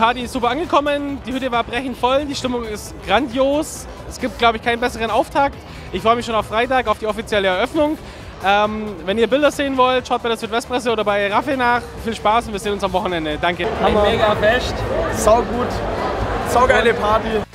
Party ist super angekommen, die Hütte war brechend voll, die Stimmung ist grandios. Es gibt, glaube ich, keinen besseren Auftakt. Ich freue mich schon auf Freitag, auf die offizielle Eröffnung. Wenn ihr Bilder sehen wollt, schaut bei der Südwestpresse oder bei Raffi nach. Viel Spaß und wir sehen uns am Wochenende. Danke. Hammer. Mega fest, sau gut, sau geile Party.